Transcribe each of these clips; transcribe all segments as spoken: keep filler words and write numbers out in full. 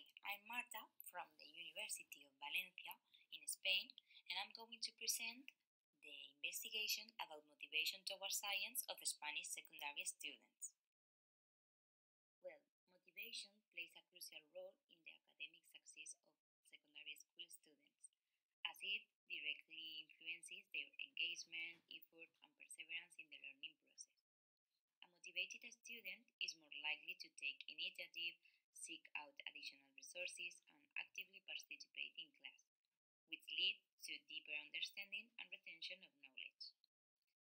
Hi, I'm Marta from the University of Valencia in Spain, and I'm going to present the investigation about motivation towards science of Spanish secondary students. Well, motivation plays a crucial role in the academic success of secondary school students, as it directly influences their engagement, effort, and perseverance in the learning process. A motivated student is more likely to take initiative, seek out additional resources, and actively participate in class, which leads to deeper understanding and retention of knowledge.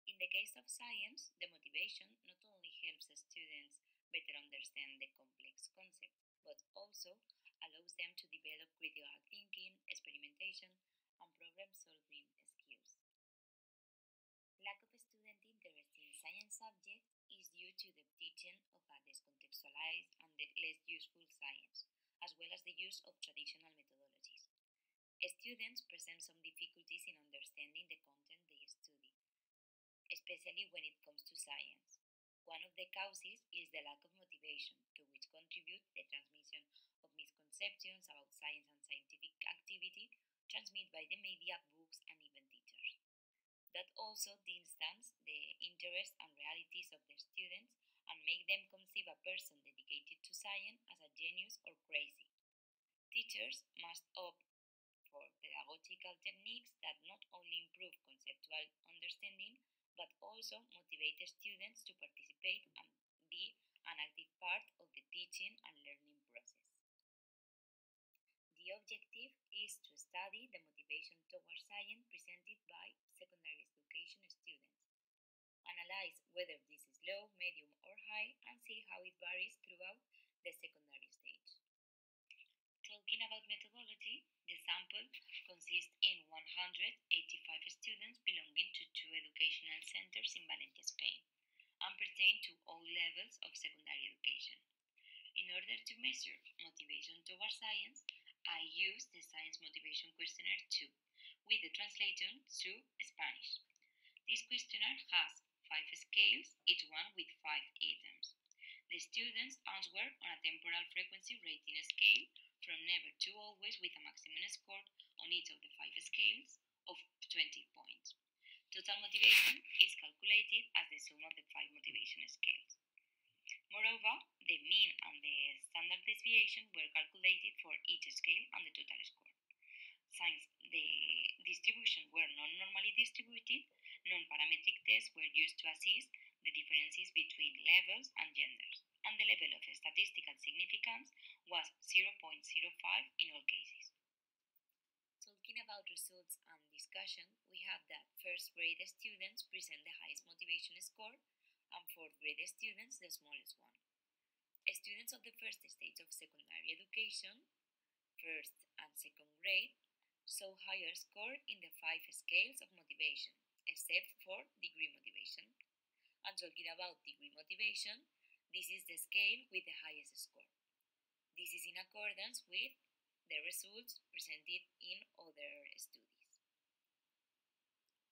In the case of science, the motivation not only helps students better understand the complex concepts, but also allows them to develop critical thinking, experimentation, and problem-solving skills. Lack of student interest in science subjects is due to the teaching of a descontextualized and less useful science, as well as the use of traditional methodologies. Students present some difficulties in understanding the content they study, especially when it comes to science. One of the causes is the lack of motivation, to which contribute the transmission of misconceptions about science and scientific activity transmitted by the media, books, and even teachers. That also distance the interests and realities of the students and make them conceive a person dedicated to science as a genius or crazy. Teachers must opt for pedagogical techniques that not only improve conceptual understanding, but also motivate students to participate and be an active part of the teaching and learning process. The objective is to study the motivation towards science presented by secondary education students, analyze whether this is low, medium, or high, and see how it varies throughout the secondary stage. Talking about methodology, the sample consists in one hundred eighty-five students belonging to two educational centers in Valencia, Spain, and pertain to all levels of secondary education. In order to measure motivation towards science, I used the Science Motivation Questionnaire two, with the translation to Spanish. This questionnaire has five scales, each one with five items. The students answer on a temporal frequency rating scale from never to always, with a maximum score on each of the five scales of twenty points. Total motivation is calculated as the sum of the five motivation scales. Moreover, the mean and the standard deviation were calculated for each scale and the total score. Since the distributions were not normally distributed, non-parametric tests were used to assess the differences between levels and genders, and the level of statistical significance was zero point zero five in all cases. Talking about results and discussion, we have that first grade students present the highest motivation score, and fourth grade students the smallest one. Students of the first stage of secondary education, first and second grade, saw higher score in the five scales of motivation, except for degree motivation. And talking about degree motivation, this is the scale with the highest score. This is in accordance with the results presented in other studies.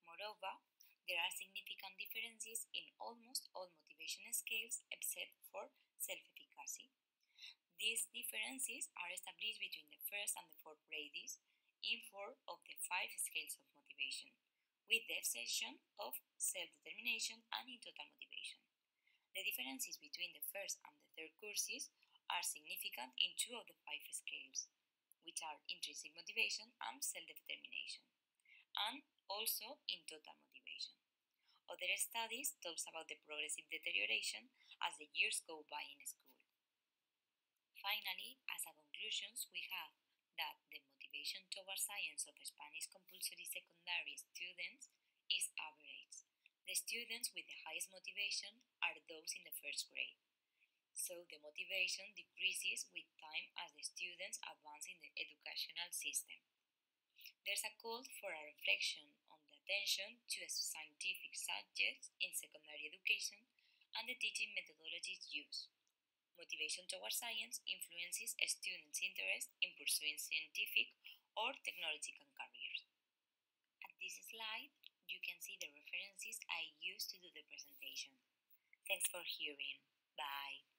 Moreover, there are significant differences in almost all motivation scales except for self-efficacy. These differences are established between the first and the fourth grades in four of the five scales of motivation, with the exception of self-determination and in total motivation. The differences between the first and the third courses are significant in two of the five scales, which are intrinsic motivation and self-determination, and also in total motivation. Other studies talk about the progressive deterioration as the years go by in school. Finally, as a conclusion, we have that the motivation towards science of Spanish compulsory secondary students is average. The students with the highest motivation are those in the first grade. So the motivation decreases with time as the students advance in the educational system. There's a call for a reflection on the attention to scientific subjects in secondary education and the teaching methodologies used. Motivation towards science influences students' interest in pursuing scientific or technological careers. At this slide, you can see the references I used to do the presentation. Thanks for hearing. Bye.